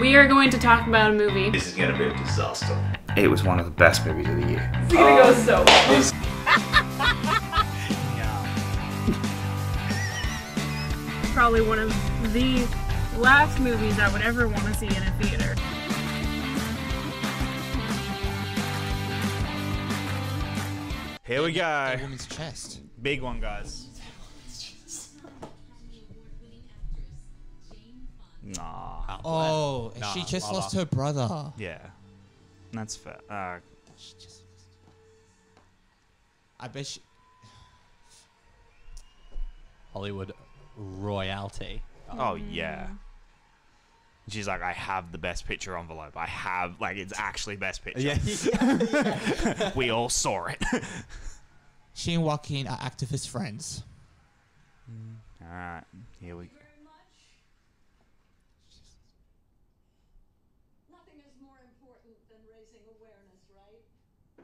We are going to talk about a movie. This is gonna be a disaster. It was one of the best movies of the year. It's gonna go so well. Probably one of the last movies I would ever want to see in a theater. Here we go. A woman's chest. Big one, guys. Nah. Oh, nah, she just lost her brother. Oh. Yeah. That's fair. She just... I bet she... Hollywood royalty. Oh, yeah. She's like, I have the best picture envelope. I have... Like, it's actually best picture. Yeah. We all saw it. She and Joaquin are activist friends. All right. Here we go.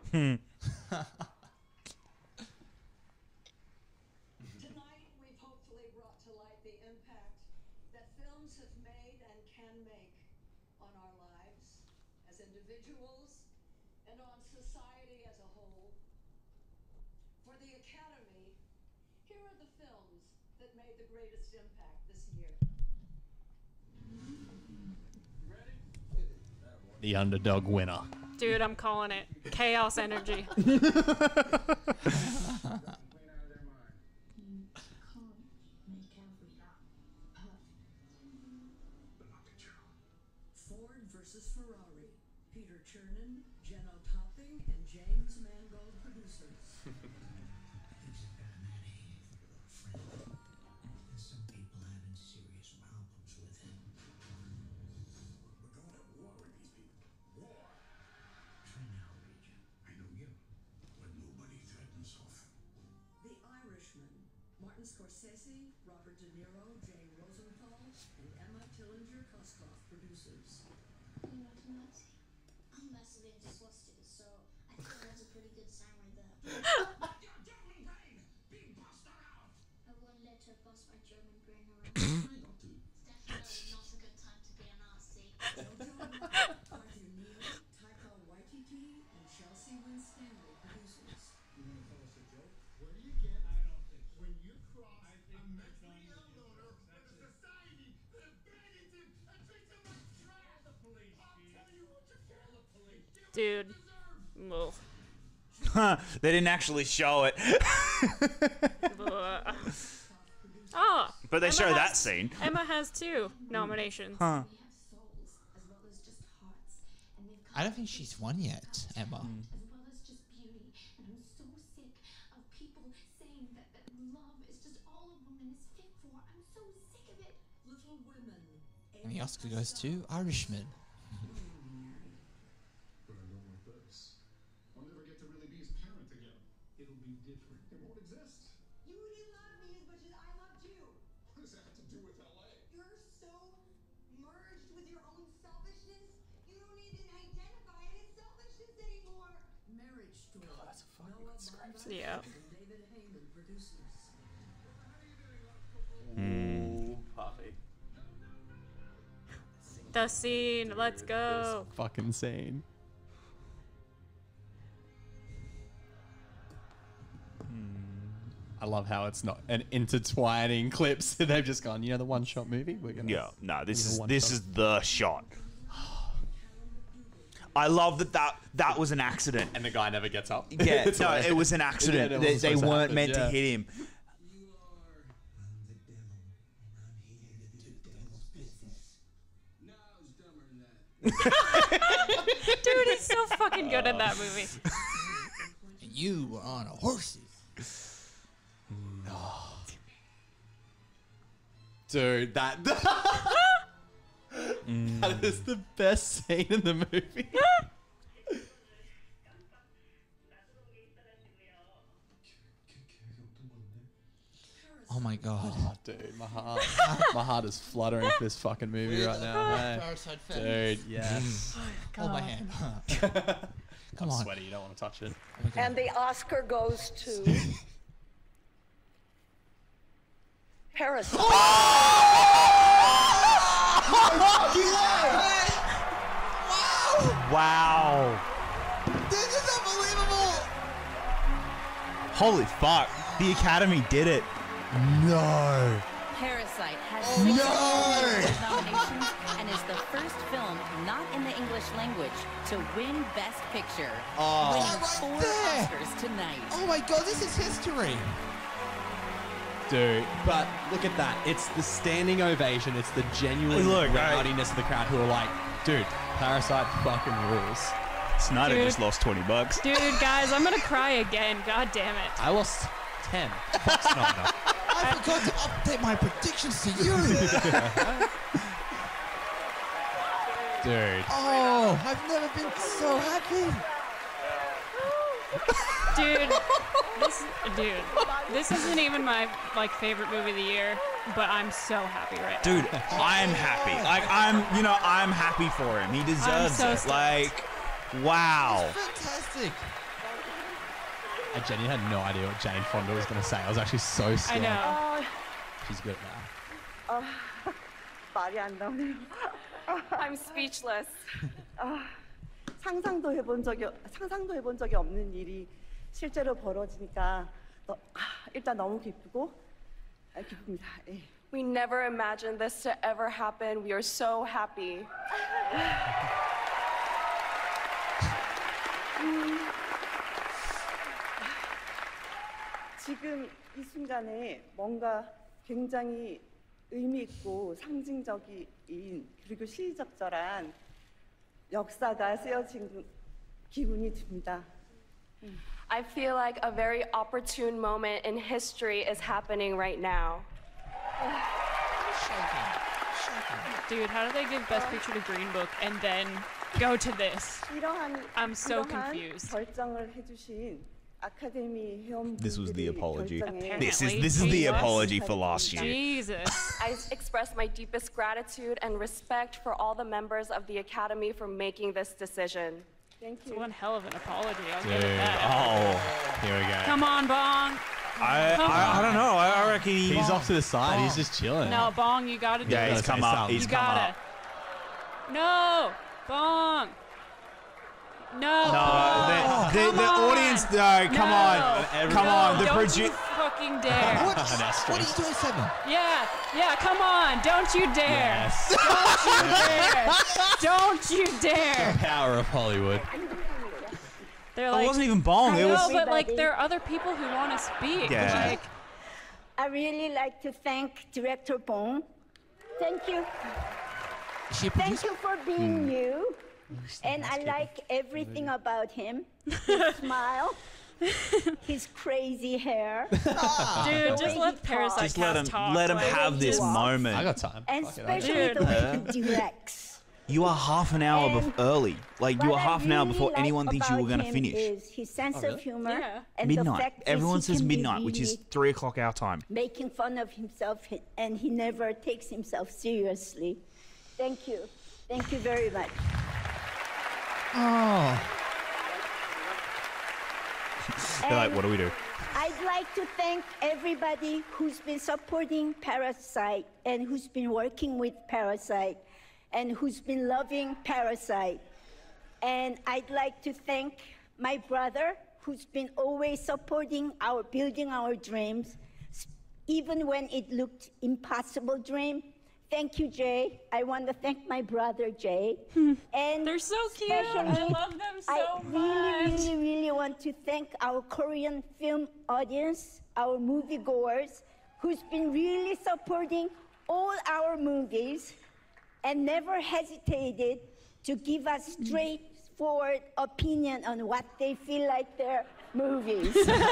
Tonight we've hopefully brought to light the impact that films have made and can make on our lives as individuals and on society as a whole. For the Academy, here are the films that made the greatest impact this year. Ready? The underdog winner. Dude, I'm calling it. Chaos energy. Ford versus Ferrari. Peter Chernin, Jenna Topping, and James Mangold producers. Martin Scorsese, Robert De Niro, Jane Rosenthal, and Emma Tillinger Koskoff, producers. You know, I'm massive into swastikas, so I think that's a pretty good sign right there. You're doing things! Being bossed around! I won't let her boss my German brain around. Definitely not a good time to be an Nazi. Arthur Neal, Taika Waititi, and Chelsea Winstanley, producers. You want to tell us a joke? Where do you get... When you cross a mentally ill loader with a society that abandons him and treats him like trash, the police. I'll tell you what you call the police. Dude. Well. They didn't actually show it. Oh. But they show that scene. Emma has 2 nominations. Huh. I don't think she's won yet, Emma. And the Oscar goes to Irishman. But I don't want this. I'll never get to really be his parent again. It'll be different. It won't exist. You didn't love me as much as I loved you. What does that have to do with LA? You're so merged with your own selfishness. You don't even identify it as selfishness anymore. Marriage Story. Oh, that's a fucking good script. Yeah. David Heyman producers. Ooh, Poppy. The scene, let's go. It's fucking insane. I love how it's not an intertwining clips. They've just gone, you know, the one-shot movie. We're gonna. Yeah, no, this is the shot. I love that was an accident, and the guy never gets up. Yeah, no, like, it was an accident. Yeah, they weren't meant to hit him. Dude, he's so fucking good at that movie. And you were on a horse. No. Dude, that is the best scene in the movie. Oh my god. Oh, dude, my heart. My heart is fluttering for this fucking movie right now, man. Parasite fans. Dude, yes. Oh, hold my hand. Come on. I'm sweaty, you don't want to touch it. Okay. And the Oscar goes to... Parasite. Oh! Holy fuck. The Academy did it. No. Parasite has 6 nominations and is the first film not in the English language to win Best Picture. Oh, winning four Oscars tonight. Oh my God, this is history. Dude, but look at that. It's the standing ovation. It's the genuine rowdiness of the crowd who are like, dude, Parasite fucking rules. Snyder just lost 20 bucks. Dude, guys, I'm going to cry again. God damn it. I lost 10. Fuck Snyder. I forgot to update my predictions to you. Dude. Oh, I've never been so happy. Dude, this isn't even my favorite movie of the year, but I'm so happy right now. Dude, I'm happy. Like I'm happy for him. He deserves it. Like, wow. It's fantastic. I genuinely had no idea what Jane Fonda was going to say. I was actually so scared. I know. She's good now. I'm speechless. 상상도 해본 적이 없는 일이 실제로 벌어지니까 일단 너무 기쁩니다. We never imagined this to ever happen. We are so happy. 지금 이 순간에 뭔가 굉장히 의미 있고 상징적인 그리고 시의적절한 역사가 쓰여진 기분이 듭니다. I feel like a very opportune moment in history is happening right now. Dude, how do they give Best Picture to Green Book and then go to this? I'm so confused. This was the apology. Apparently. This is the apology for last year. Jesus. I express my deepest gratitude and respect for all the members of the Academy for making this decision. Thank you. It's one hell of an apology. I'll give it that. Oh, here we go. Come on, Bong. I don't know. I reckon he's off to the side. Bong. He's just chilling. No, Bong, you gotta do it. Yeah, he's come up. He's come up. No, Bong. No. No. The audience, no, come on. Come on. The producer. Fucking dare. What are you doing, Seven? Yeah, yeah, come on. Don't you dare. Yes. Don't you dare. Don't you dare. The power of Hollywood. They're like, I wasn't even Bong. I know, but like, there are other people who want to speak. Yeah. Like, I really like to thank Director Bong. Thank you. Thank you for being you. And I like everything about him. His smile, his crazy hair. Dude, just let Parasite talk. Let him have this moment. I got time. And especially the way he directs. You are half an hour early. Like, you are half an hour before anyone thinks you were going to finish. Is his sense of humor and midnight. The fact everyone says midnight, which is 3 o'clock our time. Making fun of himself, and he never takes himself seriously. Thank you. Thank you very much. Oh. They're like, what do we do? I'd like to thank everybody who's been supporting Parasite and who's been working with Parasite and who's been loving Parasite. And I'd like to thank my brother who's been always supporting our building our dreams, even when it looked impossible dream. Thank you, Jay. I want to thank my brother, Jay. And they're so cute. I love them so much. I really want to thank our Korean film audience, our moviegoers, who's been really supporting all our movies and never hesitated to give us straightforward opinion on what they feel like their movies. And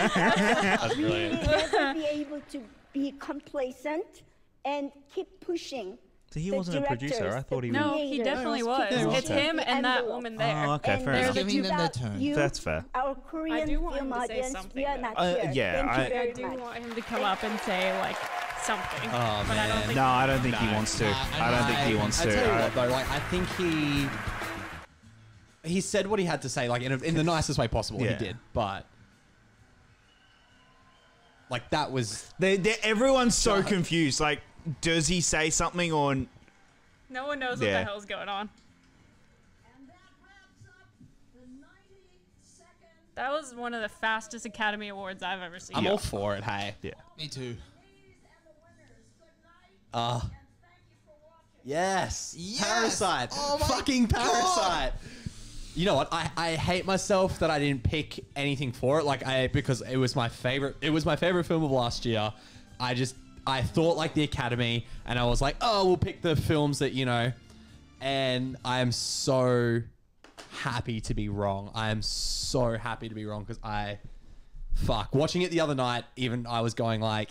they really never be able to be complacent and keep pushing. So he wasn't a producer. I thought he was. No, he definitely was. It's him and that woman there. Oh, okay, fair enough. Giving them their turn. That's fair. Our Korean film audience, we are not here. Yeah, I do want him to come up and say like something. Oh man, no, I don't think he wants to. I don't think he wants to. I tell you what, though, like I think he said what he had to say, like in the nicest way possible. He did, but. Like that was everyone's so confused. Like, does he say something or no one knows what the hell's going on? And that wraps up the 92nd That was one of the fastest Academy Awards I've ever seen. I'm all for it, hey. Yeah. Me too. Yes. Yes. Parasite. Oh my fucking Parasite. God. You know what? I hate myself that I didn't pick anything for it. Like because it was my favorite. It was my favorite film of last year. I thought like the Academy, and I was like, oh, we'll pick the films that, you know. And I am so happy to be wrong. I am so happy to be wrong because watching it the other night, even I was going like,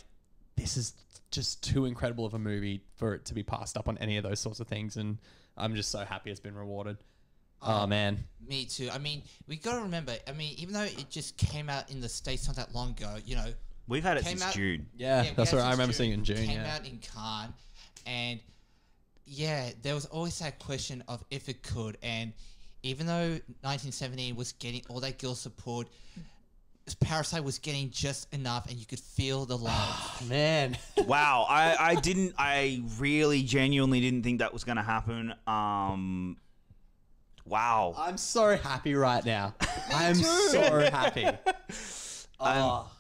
this is just too incredible of a movie for it to be passed up on any of those sorts of things. And I'm just so happy it's been rewarded. Oh man. Me too. I mean, we got to remember, I mean, even though it just came out in the States not that long ago, you know, we've had it since June. Yeah, that's right. I remember seeing it in June. It came out in Cannes, and yeah, there was always that question of if it could. And even though 1917 was getting all that girl support, Parasite was getting just enough, and you could feel the love. Oh, man. Wow. I really genuinely didn't think that was going to happen. Wow. I'm so happy right now. I'm so happy. Oh.